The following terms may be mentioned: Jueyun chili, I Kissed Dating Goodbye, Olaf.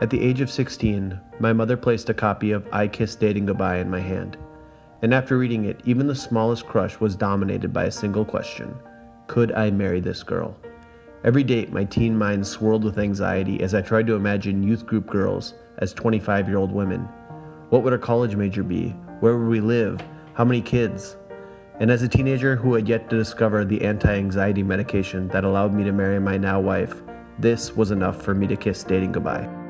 At the age of 16, my mother placed a copy of I Kissed Dating Goodbye in my hand, and after reading it, even the smallest crush was dominated by a single question: could I marry this girl? Every date, my teen mind swirled with anxiety as I tried to imagine youth group girls as 25-year-old women. What would her college major be? Where would we live? How many kids? And as a teenager who had yet to discover the anti-anxiety medication that allowed me to marry my now wife, this was enough for me to kiss dating goodbye.